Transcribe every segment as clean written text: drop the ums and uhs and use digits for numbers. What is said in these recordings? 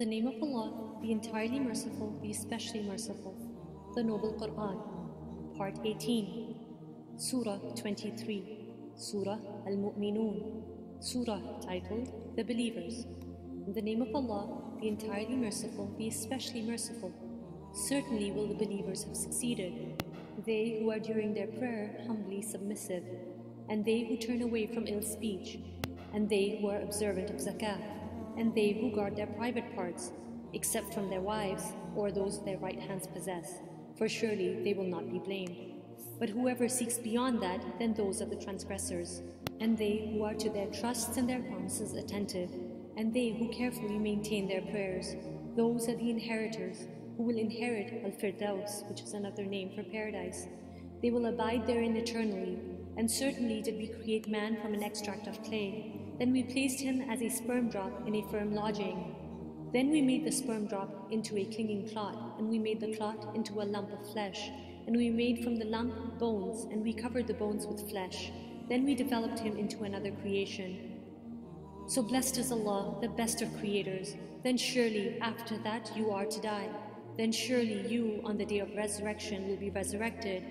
the name of Allah, the entirely merciful, the especially merciful. The Noble Qur'an, Part 18, Surah 23, Surah Al-Mu'minun, Surah titled The Believers. In the name of Allah, the entirely merciful, the especially merciful. Certainly will the believers have succeeded, they who are during their prayer humbly submissive, and they who turn away from ill speech, and they who are observant of zakah, and they who guard their private parts, except from their wives or those their right hands possess, for surely they will not be blamed. But whoever seeks beyond that, then those are the transgressors, and they who are to their trusts and their promises attentive, and they who carefully maintain their prayers, those are the inheritors, who will inherit Al-Firdaws, which is another name for paradise. They will abide therein eternally, and certainly did we create man from an extract of clay. Then we placed him as a sperm drop in a firm lodging. Then we made the sperm drop into a clinging clot, and we made the clot into a lump of flesh, and we made from the lump bones, and we covered the bones with flesh. Then we developed him into another creation. So blessed is Allah, the best of creators. Then surely after that you are to die. Then surely you, on the day of resurrection, will be resurrected.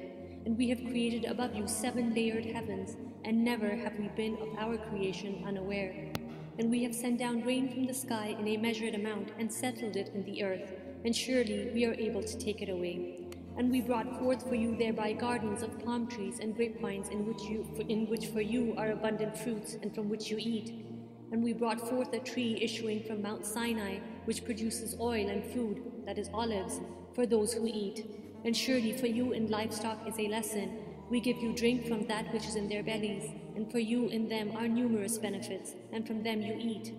And we have created above you 7 layered heavens, and never have we been of our creation unaware. And we have sent down rain from the sky in a measured amount, and settled it in the earth, and surely we are able to take it away. And we brought forth for you thereby gardens of palm trees and grapevines, in which for you are abundant fruits, and from which you eat. And we brought forth a tree issuing from Mount Sinai, which produces oil and food, that is olives, for those who eat. And surely for you in livestock is a lesson. We give you drink from that which is in their bellies, and for you in them are numerous benefits, and from them you eat.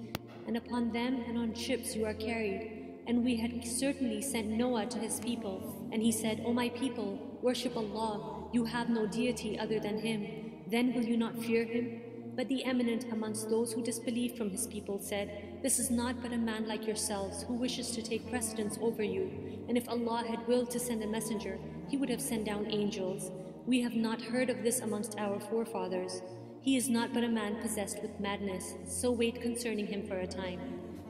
And upon them and on ships you are carried. And we had certainly sent Noah to his people, and he said, O my people, worship Allah, you have no deity other than Him. Then will you not fear Him? But the eminent amongst those who disbelieved from his people said, This is not but a man like yourselves who wishes to take precedence over you. And if Allah had willed to send a messenger, He would have sent down angels. We have not heard of this amongst our forefathers. He is not but a man possessed with madness, so wait concerning him for a time.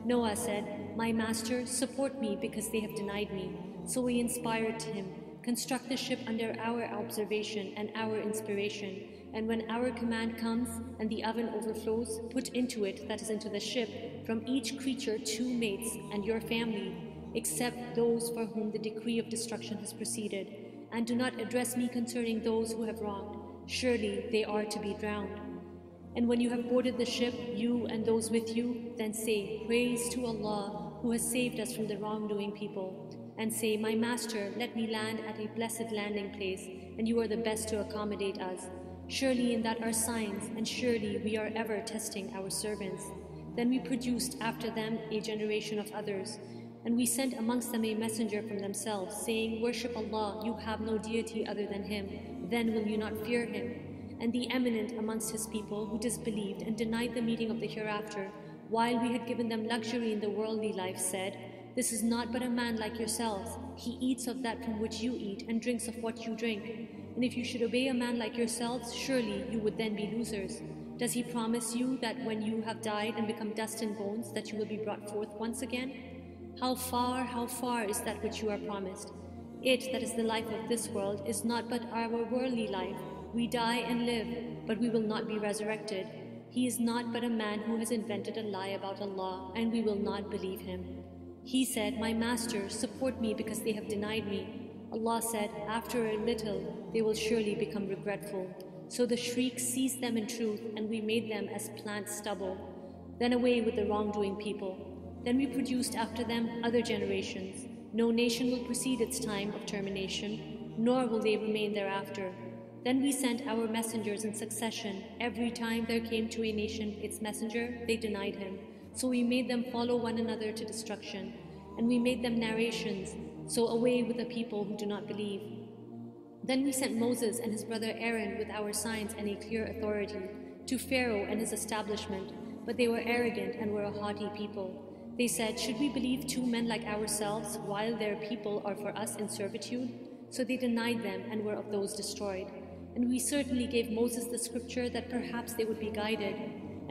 Noah said, My master, support me because they have denied me. So we inspired him, construct the ship under our observation and our inspiration. And when our command comes and the oven overflows, put into it, that is into the ship, from each creature 2 mates and your family, except those for whom the decree of destruction has proceeded. And do not address me concerning those who have wronged. Surely they are to be drowned. And when you have boarded the ship, you and those with you, then say, Praise to Allah who has saved us from the wrongdoing people. And say, My master, let me land at a blessed landing place, and you are the best to accommodate us. Surely in that are signs, and surely we are ever testing our servants. Then we produced after them a generation of others, and we sent amongst them a messenger from themselves, saying, Worship Allah, you have no deity other than Him, then will you not fear Him? And the eminent amongst His people who disbelieved and denied the meeting of the hereafter, while we had given them luxury in the worldly life, said, This is not but a man like yourselves, he eats of that from which you eat and drinks of what you drink. And if you should obey a man like yourselves, surely you would then be losers. Does he promise you that when you have died and become dust and bones, that you will be brought forth once again? How far is that which you are promised? It, that is the life of this world, is not but our worldly life. We die and live, but we will not be resurrected. He is not but a man who has invented a lie about Allah, and we will not believe him. He said, My master, support me because they have denied me. Allah said, After a little, they will surely become regretful. So the shriek seized them in truth, and we made them as plant stubble. Then away with the wrongdoing people. Then we produced after them other generations. No nation will precede its time of termination, nor will they remain thereafter. Then we sent our messengers in succession. Every time there came to a nation its messenger, they denied him. So we made them follow one another to destruction. And we made them narrations. So away with the people who do not believe. Then we sent Moses and his brother Aaron with our signs and a clear authority to Pharaoh and his establishment, but they were arrogant and were a haughty people. They said, Should we believe 2 men like ourselves while their people are for us in servitude? So they denied them and were of those destroyed. And we certainly gave Moses the scripture that perhaps they would be guided.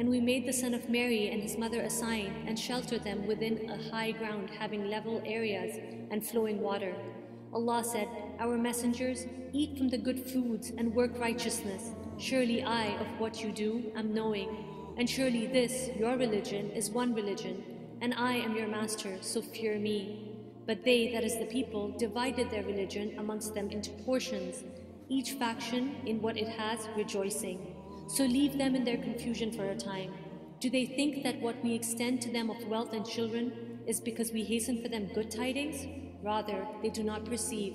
And we made the son of Mary and his mother a sign and sheltered them within a high ground having level areas and flowing water. Allah said, Our messengers, eat from the good foods and work righteousness. Surely I of what you do am knowing. And surely this, your religion, is one religion. And I am your master, so fear me. But they, that is the people, divided their religion amongst them into portions, each faction in what it has rejoicing. So leave them in their confusion for a time. Do they think that what we extend to them of wealth and children is because we hasten for them good tidings? Rather, they do not perceive.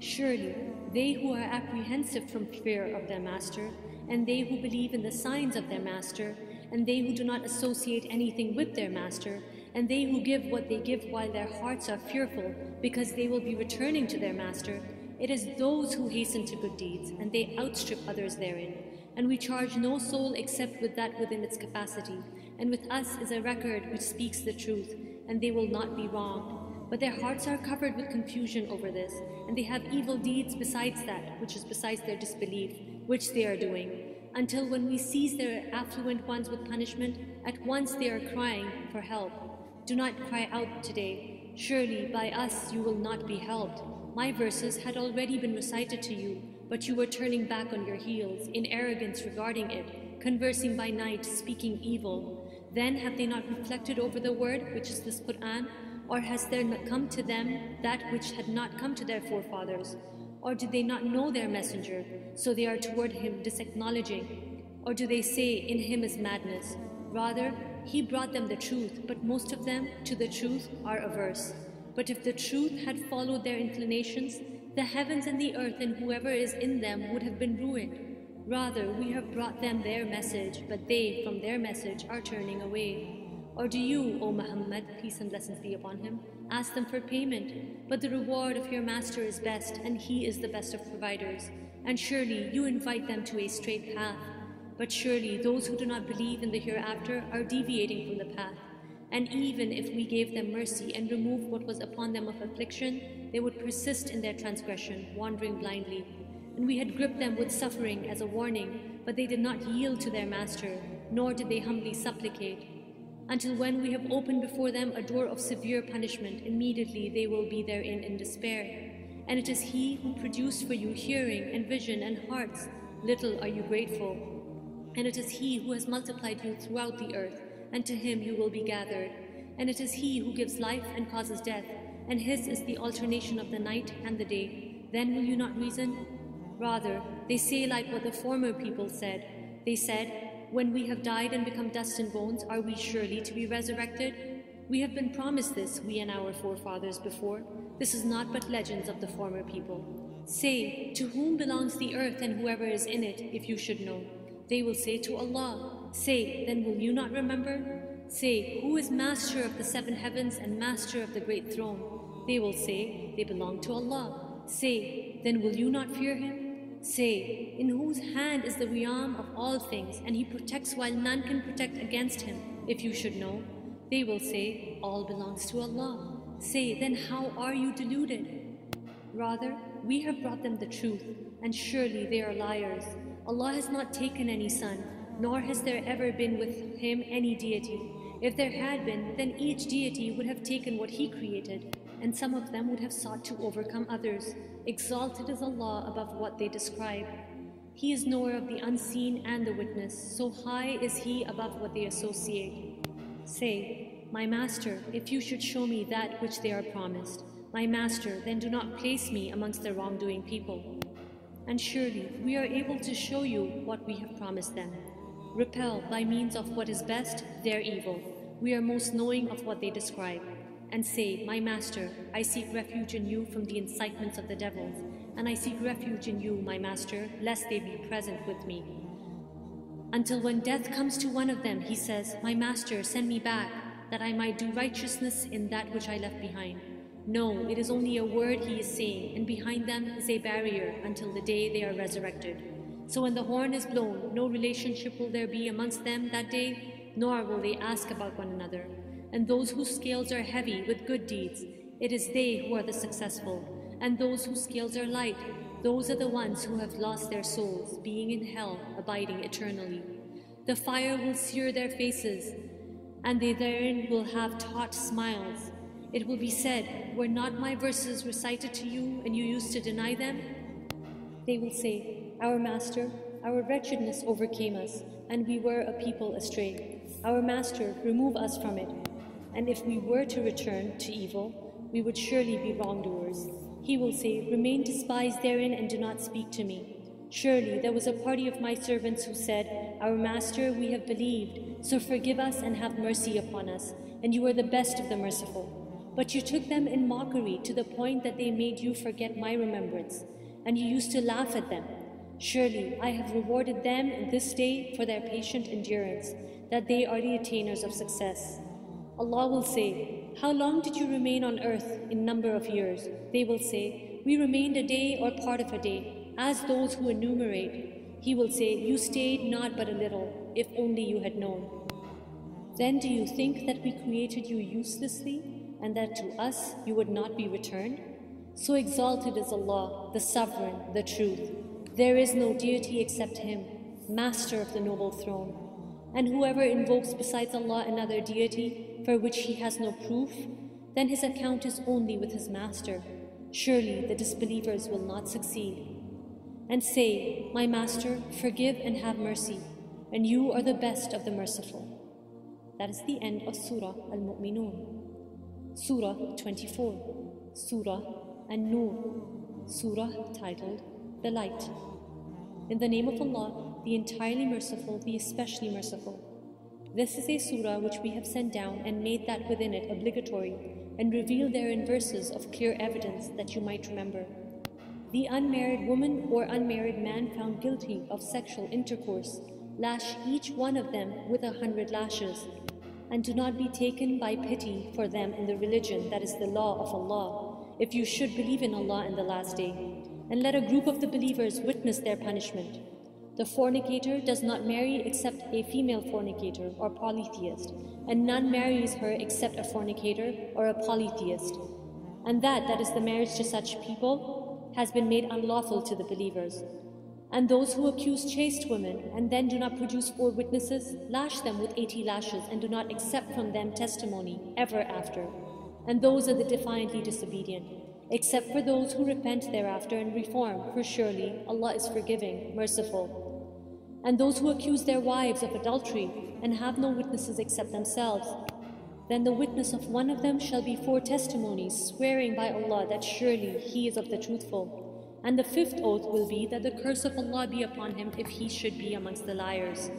Surely, they who are apprehensive from fear of their master, and they who believe in the signs of their master, and they who do not associate anything with their master, and they who give what they give while their hearts are fearful, because they will be returning to their master, it is those who hasten to good deeds, and they outstrip others therein. And we charge no soul except with that within its capacity. And with us is a record which speaks the truth, and they will not be wronged. But their hearts are covered with confusion over this, and they have evil deeds besides that, which is besides their disbelief, which they are doing. Until when we seize their affluent ones with punishment, at once they are crying for help. Do not cry out today. Surely by us you will not be helped. My verses had already been recited to you, but you were turning back on your heels, in arrogance regarding it, conversing by night, speaking evil. Then have they not reflected over the word, which is this Qur'an? Or has there not come to them that which had not come to their forefathers? Or did they not know their messenger, so they are toward him disacknowledging? Or do they say, in him is madness? Rather, he brought them the truth, but most of them to the truth are averse. But if the truth had followed their inclinations, the heavens and the earth and whoever is in them would have been ruined. Rather, we have brought them their message, but they from their message are turning away. Or do you, O Muhammad, peace and blessings be upon him, ask them for payment? But the reward of your master is best, and he is the best of providers. And surely you invite them to a straight path. But surely those who do not believe in the hereafter are deviating from the path. And even if we gave them mercy and removed what was upon them of affliction, they would persist in their transgression, wandering blindly. And we had gripped them with suffering as a warning, but they did not yield to their master, nor did they humbly supplicate. Until when we have opened before them a door of severe punishment, immediately they will be therein in despair. And it is he who produced for you hearing and vision and hearts. Little are you grateful. And it is he who has multiplied you throughout the earth, and to him you will be gathered. And it is he who gives life and causes death, and his is the alternation of the night and the day. Then will you not reason? Rather, they say like what the former people said. They said, When we have died and become dust and bones, are we surely to be resurrected? We have been promised this, we and our forefathers before. This is not but legends of the former people. Say, To whom belongs the earth and whoever is in it, if you should know? They will say, To Allah. Say, then will you not remember? Say, who is master of the seven heavens and master of the great throne? They will say, they belong to Allah. Say, then will you not fear him? Say, in whose hand is the realm of all things, and he protects while none can protect against him, if you should know? They will say, all belongs to Allah. Say, then how are you deluded? Rather, we have brought them the truth, and surely they are liars. Allah has not taken any son, nor has there ever been with him any deity. If there had been, then each deity would have taken what he created, and some of them would have sought to overcome others. Exalted is Allah above what they describe. He is knower of the unseen and the witness, so high is he above what they associate. Say, My master, if you should show me that which they are promised. My master, then do not place me amongst the wrongdoing people. And surely we are able to show you what we have promised them. Repel by means of what is best their evil. We are most knowing of what they describe. And say, My master, I seek refuge in you from the incitements of the devils, and I seek refuge in you, my master, lest they be present with me. Until when death comes to one of them, he says, My master, send me back, that I might do righteousness in that which I left behind. No, it is only a word he is saying, and behind them is a barrier until the day they are resurrected. So when the horn is blown, no relationship will there be amongst them that day, nor will they ask about one another. And those whose scales are heavy with good deeds, it is they who are the successful. And those whose scales are light, those are the ones who have lost their souls, being in hell, abiding eternally. The fire will sear their faces, and they therein will have taut smiles. It will be said, were not my verses recited to you, and you used to deny them? They will say, Our Master, our wretchedness overcame us, and we were a people astray. Our Master, remove us from it. And if we were to return to evil, we would surely be wrongdoers. He will say, Remain despised therein, and do not speak to me. Surely there was a party of my servants who said, Our Master, we have believed, so forgive us and have mercy upon us, and you are the best of the merciful. But you took them in mockery to the point that they made you forget my remembrance, and you used to laugh at them. Surely I have rewarded them in this day for their patient endurance, that they are the attainers of success. Allah will say, How long did you remain on earth in number of years? They will say, We remained a day or part of a day, as those who enumerate. He will say, You stayed not but a little, if only you had known. Then do you think that we created you uselessly, and that to us you would not be returned? So exalted is Allah, the Sovereign, the Truth. There is no deity except Him, Master of the Noble Throne. And whoever invokes besides Allah another deity, for which he has no proof, then his account is only with his Master. Surely the disbelievers will not succeed. And say, My Master, forgive and have mercy, and you are the best of the merciful. That is the end of Surah Al-Mu'minun. Surah 24, Surah Al-Nur, Surah titled The Light. In the name of Allah, the entirely merciful, the especially merciful. This is a surah which we have sent down and made that within it obligatory, and revealed therein verses of clear evidence that you might remember. The unmarried woman or unmarried man found guilty of sexual intercourse, lash each one of them with 100 lashes, and do not be taken by pity for them in the religion that is the law of Allah, if you should believe in Allah in the last day, and let a group of the believers witness their punishment. The fornicator does not marry except a female fornicator or polytheist, and none marries her except a fornicator or a polytheist, and that is the marriage to such people has been made unlawful to the believers. And those who accuse chaste women and then do not produce 4 witnesses, lash them with 80 lashes and do not accept from them testimony ever after. And those are the defiantly disobedient, except for those who repent thereafter and reform, for surely Allah is forgiving, merciful. And those who accuse their wives of adultery and have no witnesses except themselves, then the witness of one of them shall be 4 testimonies, swearing by Allah that surely he is of the truthful. And the 5th oath will be that the curse of Allah be upon him if he should be amongst the liars.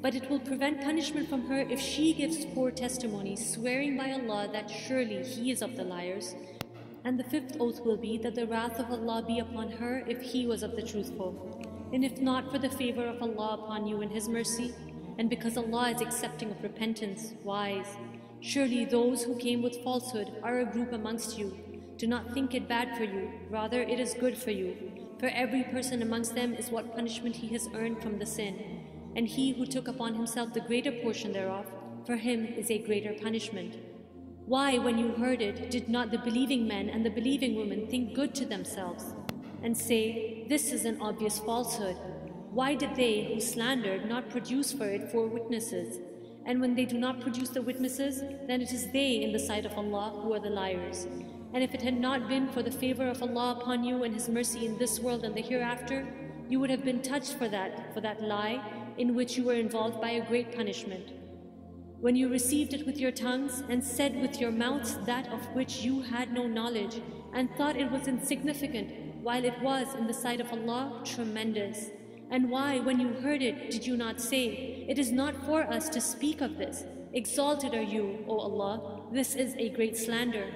But it will prevent punishment from her if she gives 4 testimonies, swearing by Allah that surely he is of the liars. And the 5th oath will be that the wrath of Allah be upon her if he was of the truthful. And if not for the favor of Allah upon you in his mercy, and because Allah is accepting of repentance, wise. Surely those who came with falsehood are a group amongst you. Do not think it bad for you, rather it is good for you. For every person amongst them is what punishment he has earned from the sin. And he who took upon himself the greater portion thereof, for him is a greater punishment. Why, when you heard it, did not the believing men and the believing women think good to themselves, and say, This is an obvious falsehood? Why did they who slandered not produce for it 4 witnesses? And when they do not produce the witnesses, then it is they in the sight of Allah who are the liars. And if it had not been for the favor of Allah upon you and His mercy in this world and the hereafter, you would have been touched for that lie in which you were involved by a great punishment. When you received it with your tongues and said with your mouths that of which you had no knowledge and thought it was insignificant, while it was in the sight of Allah tremendous. And why, when you heard it, did you not say, It is not for us to speak of this. Exalted are you, O Allah. This is a great slander.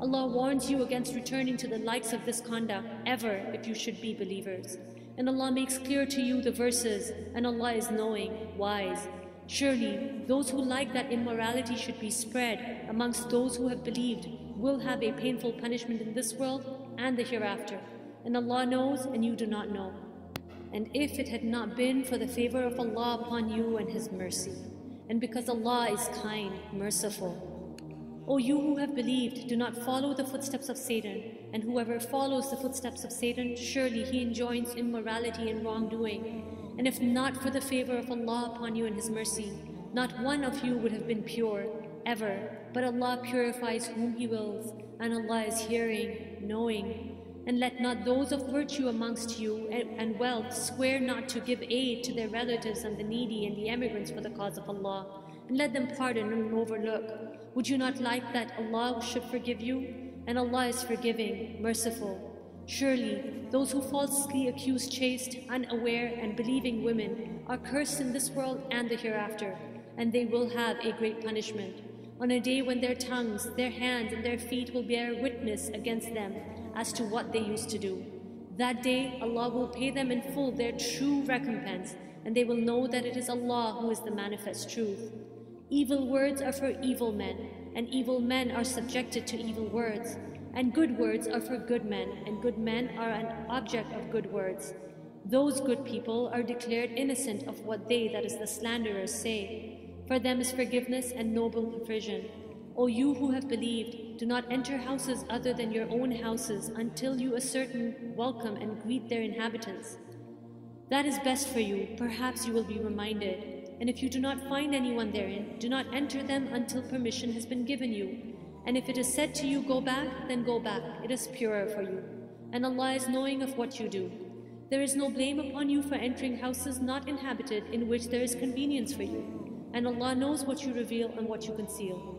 Allah warns you against returning to the likes of this conduct ever if you should be believers. And Allah makes clear to you the verses, and Allah is knowing, wise. Surely, those who like that immorality should be spread amongst those who have believed will have a painful punishment in this world and the hereafter. And Allah knows, and you do not know. And if it had not been for the favor of Allah upon you and His mercy, and because Allah is kind, merciful. O you who have believed, do not follow the footsteps of Satan, and whoever follows the footsteps of Satan, surely he enjoins immorality and wrongdoing. And if not for the favor of Allah upon you and His mercy, not one of you would have been pure, ever. But Allah purifies whom He wills, and Allah is hearing, knowing. And let not those of virtue amongst you and wealth swear not to give aid to their relatives and the needy and the emigrants for the cause of Allah, and let them pardon and overlook. Would you not like that Allah should forgive you? And Allah is forgiving, merciful. Surely, those who falsely accuse chaste, unaware, and believing women are cursed in this world and the hereafter, and they will have a great punishment. On a day when their tongues, their hands, and their feet will bear witness against them as to what they used to do. That day, Allah will pay them in full their true recompense, and they will know that it is Allah who is the manifest truth. Evil words are for evil men, and evil men are subjected to evil words, and good words are for good men, and good men are an object of good words. Those good people are declared innocent of what they, that is the slanderers, say. For them is forgiveness and noble provision. O you who have believed, do not enter houses other than your own houses until you ascertain, welcome, and greet their inhabitants. That is best for you, perhaps you will be reminded. And if you do not find anyone therein, do not enter them until permission has been given you. And if it is said to you, go back, then go back. It is purer for you. And Allah is knowing of what you do. There is no blame upon you for entering houses not inhabited in which there is convenience for you. And Allah knows what you reveal and what you conceal.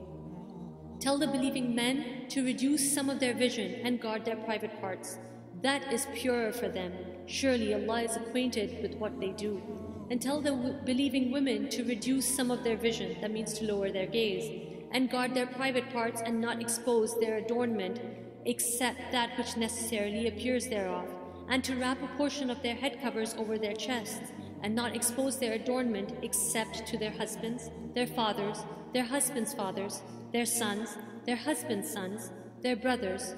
Tell the believing men to reduce some of their vision and guard their private parts. That is purer for them. Surely Allah is acquainted with what they do. And tell the believing women to reduce some of their vision, that means to lower their gaze, and guard their private parts and not expose their adornment except that which necessarily appears thereof, and to wrap a portion of their head covers over their chests, and not expose their adornment except to their husbands, their fathers, their husbands' fathers, their sons, their husbands' sons, their brothers'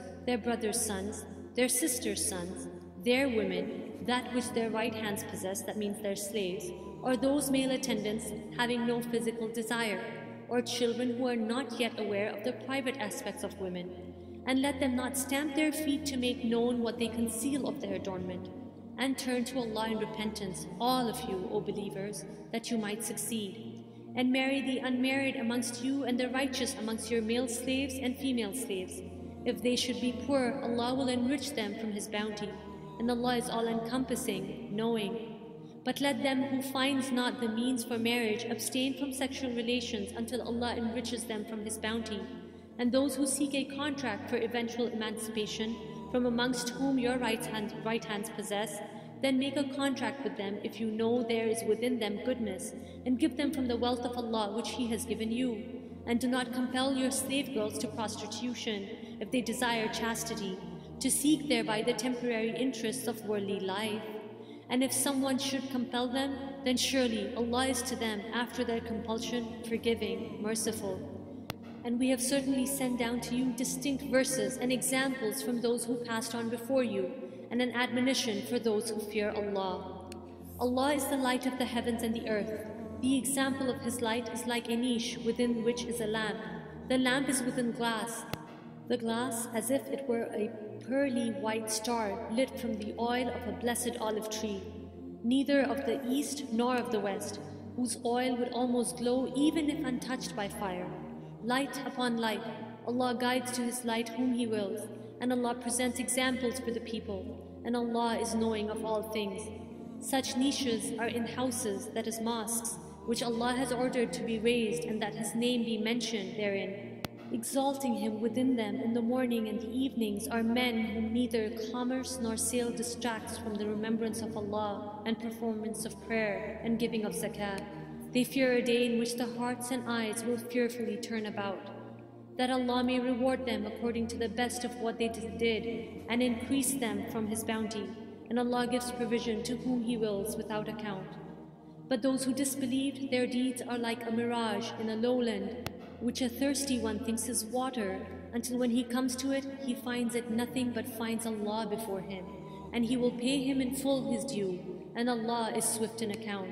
sons, their sisters' sons, their women, that which their right hands possess, that means their slaves, or those male attendants having no physical desire, or children who are not yet aware of the private aspects of women, and let them not stamp their feet to make known what they conceal of their adornment, and turn to Allah in repentance, all of you, O believers, that you might succeed, and marry the unmarried amongst you and the righteous amongst your male slaves and female slaves. If they should be poor, Allah will enrich them from His bounty, and Allah is all-encompassing, knowing. But let them who finds not the means for marriage abstain from sexual relations until Allah enriches them from His bounty. And those who seek a contract for eventual emancipation, from amongst whom your right hands possess, then make a contract with them if you know there is within them goodness, and give them from the wealth of Allah which He has given you. And do not compel your slave girls to prostitution if they desire chastity, to seek thereby the temporary interests of worldly life. And if someone should compel them, then surely Allah is to them, after their compulsion, forgiving, merciful. And we have certainly sent down to you distinct verses and examples from those who passed on before you, and an admonition for those who fear Allah. Allah is the light of the heavens and the earth. The example of His light is like a niche within which is a lamp. The lamp is within glass. The glass, as if it were a pearly white star lit from the oil of a blessed olive tree, neither of the east nor of the west, whose oil would almost glow even if untouched by fire. Light upon light, Allah guides to His light whom He wills, and Allah presents examples for the people, and Allah is knowing of all things. Such niches are in houses, that is mosques, which Allah has ordered to be raised and that His name be mentioned therein. Exalting Him within them in the morning and the evenings are men whom neither commerce nor sale distracts from the remembrance of Allah and performance of prayer and giving of zakat. They fear a day in which the hearts and eyes will fearfully turn about, that Allah may reward them according to the best of what they did and increase them from His bounty. And Allah gives provision to whom He wills without account. But those who disbelieved, their deeds are like a mirage in a lowland, which a thirsty one thinks is water, until when he comes to it, he finds it nothing but finds Allah before him, and He will pay him in full his due, and Allah is swift in account.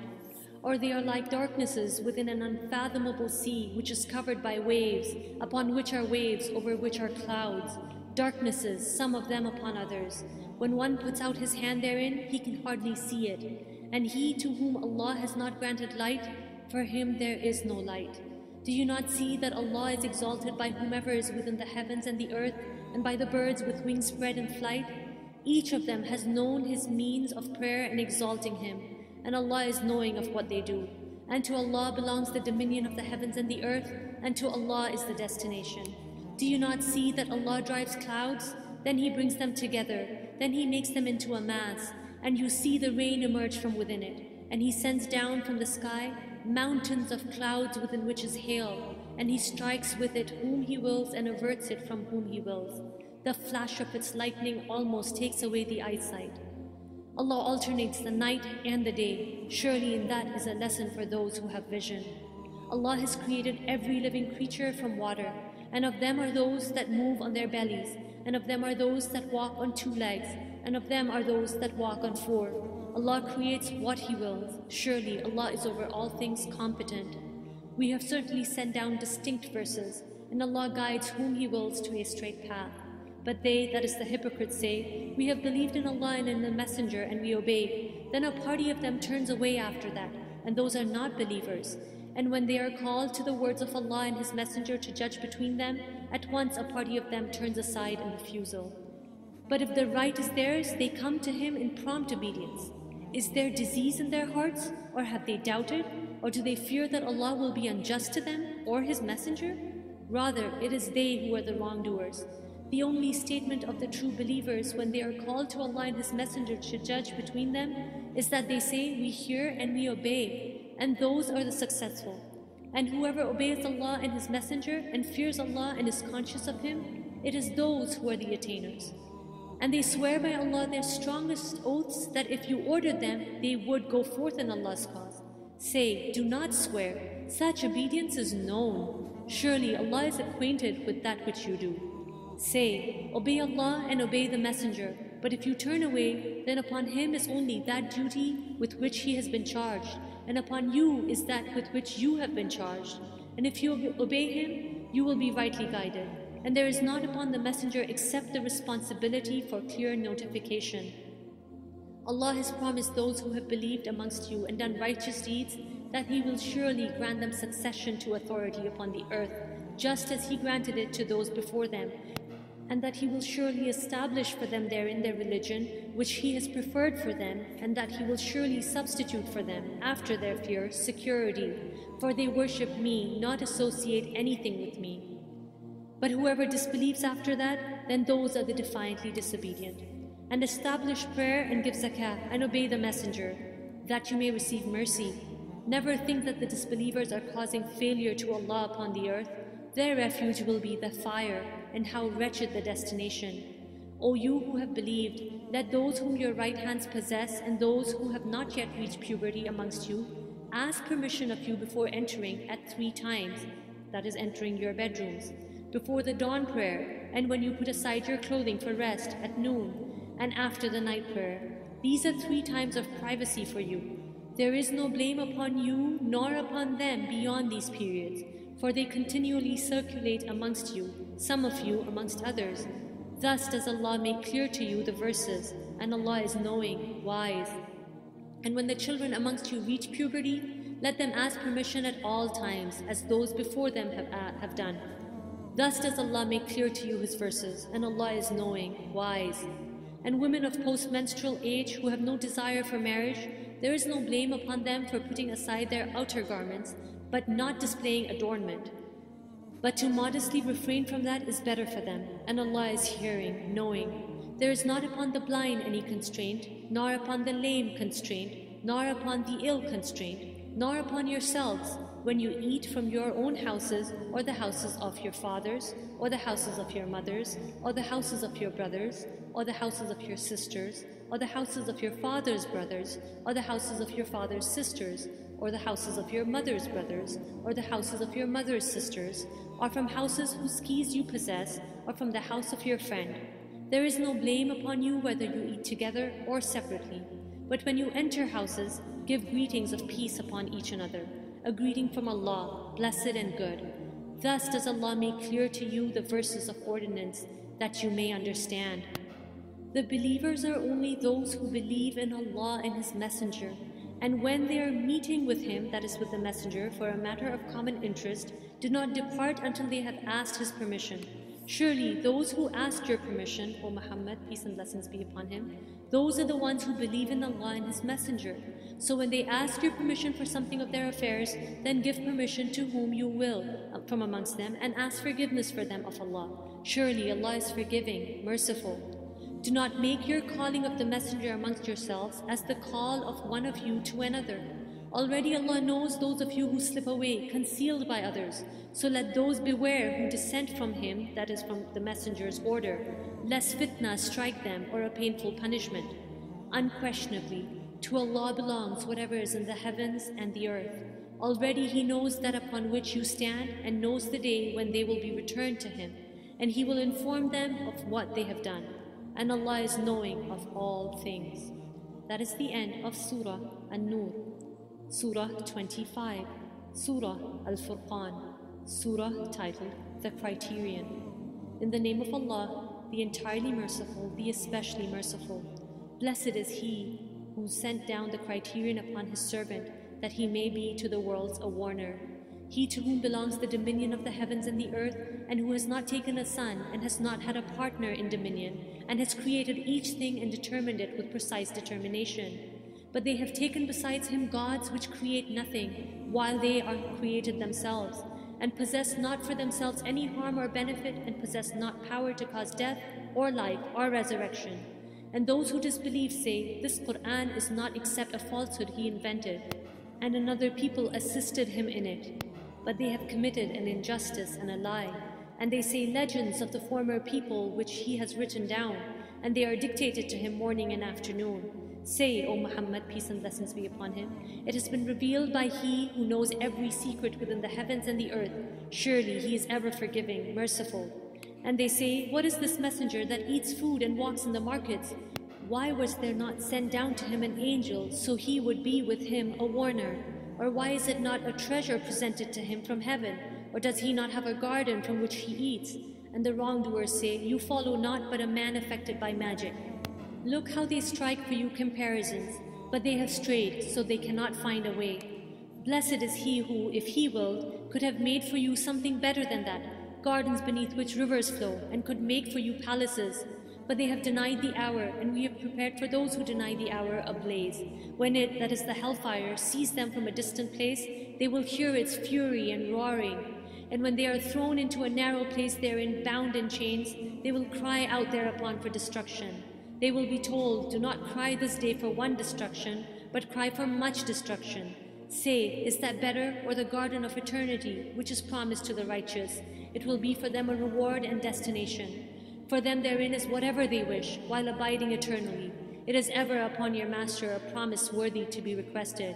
Or they are like darknesses within an unfathomable sea, which is covered by waves, upon which are waves, over which are clouds, darknesses, some of them upon others. When one puts out his hand therein, he can hardly see it, And he to whom Allah has not granted light, for him there is no light. Do you not see that Allah is exalted by whomever is within the heavens and the earth, and by the birds with wings spread in flight? Each of them has known his means of prayer and exalting him, and Allah is knowing of what they do. And to Allah belongs the dominion of the heavens and the earth, and to Allah is the destination. Do you not see that Allah drives clouds? Then He brings them together, then He makes them into a mass, and you see the rain emerge from within it. And He sends down from the sky mountains of clouds within which is hail, and He strikes with it whom He wills and averts it from whom He wills. The flash of its lightning almost takes away the eyesight. Allah alternates the night and the day. Surely in that is a lesson for those who have vision. Allah has created every living creature from water, and of them are those that move on their bellies, and of them are those that walk on two legs, and of them are those that walk on four. Allah creates what He wills. Surely Allah is over all things competent. We have certainly sent down distinct verses, and Allah guides whom He wills to a straight path. But they, that is the hypocrites, say, we have believed in Allah and in the Messenger, and we obeyed. Then a party of them turns away after that, and those are not believers. And when they are called to the words of Allah and His Messenger to judge between them, at once a party of them turns aside in refusal. But if the right is theirs, they come to Him in prompt obedience. Is there disease in their hearts, or have they doubted? Or do they fear that Allah will be unjust to them or His Messenger? Rather, it is they who are the wrongdoers. The only statement of the true believers when they are called to Allah and His Messenger to judge between them is that they say, we hear and we obey, and those are the successful. And whoever obeys Allah and His Messenger and fears Allah and is conscious of Him, it is those who are the attainers. And they swear by Allah their strongest oaths that if you ordered them, they would go forth in Allah's cause. Say, do not swear, such obedience is known. Surely Allah is acquainted with that which you do. Say, obey Allah and obey the Messenger, but if you turn away, then upon Him is only that duty with which He has been charged, and upon you is that with which you have been charged. And if you obey Him, you will be rightly guided. And there is not upon the Messenger except the responsibility for clear notification. Allah has promised those who have believed amongst you and done righteous deeds that He will surely grant them succession to authority upon the earth, just as He granted it to those before them, and that He will surely establish for them therein their religion, which He has preferred for them, and that He will surely substitute for them, after their fear, security, for they worship Me, not associate anything with Me. But whoever disbelieves after that, then those are the defiantly disobedient. And establish prayer and give zakah and obey the Messenger, that you may receive mercy. Never think that the disbelievers are causing failure to Allah upon the earth. Their refuge will be the fire, and how wretched the destination. O you who have believed, let those whom your right hands possess and those who have not yet reached puberty amongst you ask permission of you before entering at 3 times, that is, entering your bedrooms, before the dawn prayer, and when you put aside your clothing for rest at noon, and after the night prayer. These are 3 times of privacy for you. There is no blame upon you nor upon them beyond these periods, for they continually circulate amongst you, some of you amongst others. Thus does Allah make clear to you the verses, and Allah is knowing, wise. And when the children amongst you reach puberty, let them ask permission at all times, as those before them have done. Thus does Allah make clear to you His verses, and Allah is knowing, wise. And women of post-menstrual age who have no desire for marriage, there is no blame upon them for putting aside their outer garments, but not displaying adornment. But to modestly refrain from that is better for them, and Allah is hearing, knowing. There is not upon the blind any constraint, nor upon the lame constraint, nor upon the ill constraint, nor upon yourselves, when you eat from your own houses, or the houses of your fathers, or the houses of your mothers, or the houses of your brothers, or the houses of your sisters, or the houses of your father's brothers, or the houses of your father's sisters, or the houses of your mother's brothers, or the houses of your mother's sisters, or from houses whose keys you possess, or from the house of your friend. There is no blame upon you whether you eat together or separately. But when you enter houses, give greetings of peace upon each another, a greeting from Allah, blessed and good. Thus does Allah make clear to you the verses of ordinance, that you may understand. The believers are only those who believe in Allah and His Messenger, And when they are meeting with him, that is with the messenger, for a matter of common interest, do not depart until they have asked his permission. Surely those who asked your permission, O Muhammad, peace and blessings be upon him, those are the ones who believe in Allah and his messenger. So when they ask your permission for something of their affairs, then give permission to whom you will from amongst them and ask forgiveness for them of Allah. Surely Allah is forgiving, merciful. Do not make your calling of the messenger amongst yourselves as the call of one of you to another. Already Allah knows those of you who slip away, concealed by others. So let those beware who dissent from him, that is from the messenger's order, lest fitna strike them or a painful punishment. Unquestionably, to Allah belongs whatever is in the heavens and the earth. Already He knows that upon which you stand and knows the day when they will be returned to Him. And He will inform them of what they have done. And Allah is knowing of all things. That is the end of Surah An-Nur, Surah 25, Surah Al-Furqan, Surah titled The Criterion. In the name of Allah, the entirely merciful, the especially merciful. Blessed is He who sent down the criterion upon His servant, that He may be to the worlds a warner. He to whom belongs the dominion of the heavens and the earth, and who has not taken a son, and has not had a partner in dominion, and has created each thing and determined it with precise determination. But they have taken besides him gods which create nothing, while they are created themselves, and possess not for themselves any harm or benefit, and possess not power to cause death, or life, or resurrection. And those who disbelieve say, this Qur'an is not except a falsehood he invented, and another people assisted him in it. But they have committed an injustice and a lie, and they say legends of the former people which he has written down, and they are dictated to him morning and afternoon. Say, O Muhammad, peace and blessings be upon him, it has been revealed by He who knows every secret within the heavens and the earth. Surely He is ever forgiving, merciful. And they say, what is this messenger that eats food and walks in the markets? Why was there not sent down to him an angel, so he would be with him a warner? Or why is it not a treasure presented to him from heaven? Or does he not have a garden from which he eats? And the wrongdoers say, you follow not but a man affected by magic. Look how they strike for you comparisons, but they have strayed, so they cannot find a way. Blessed is He who, if He willed, could have made for you something better than that, gardens beneath which rivers flow, and could make for you palaces. But they have denied the hour, and we have prepared for those who deny the hour a blaze. When it, that is the hellfire, sees them from a distant place, they will hear its fury and roaring. And when they are thrown into a narrow place therein, bound in chains, they will cry out thereupon for destruction. They will be told, do not cry this day for one destruction, but cry for much destruction. Say, is that better, or the garden of eternity, which is promised to the righteous? It will be for them a reward and destination. For them therein is whatever they wish, while abiding eternally. It is ever upon your master a promise worthy to be requested.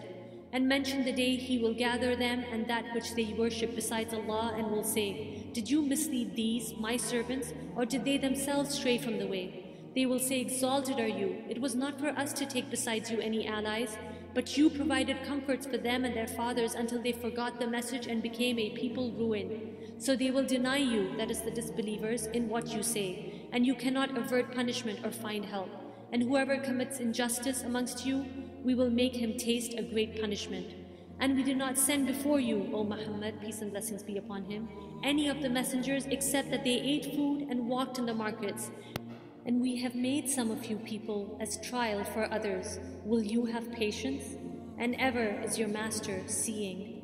And mention the day he will gather them and that which they worship besides Allah, and will say, did you mislead these, my servants, or did they themselves stray from the way? They will say, exalted are you. It was not for us to take besides you any allies, but you provided comforts for them and their fathers until they forgot the message and became a people ruined. So they will deny you, that is the disbelievers, in what you say, and you cannot avert punishment or find help. And whoever commits injustice amongst you, we will make him taste a great punishment. And we did not send before you, O Muhammad, peace and blessings be upon him, any of the messengers except that they ate food and walked in the markets. And we have made some of you people as trial for others. Will you have patience? And ever is your master seeing.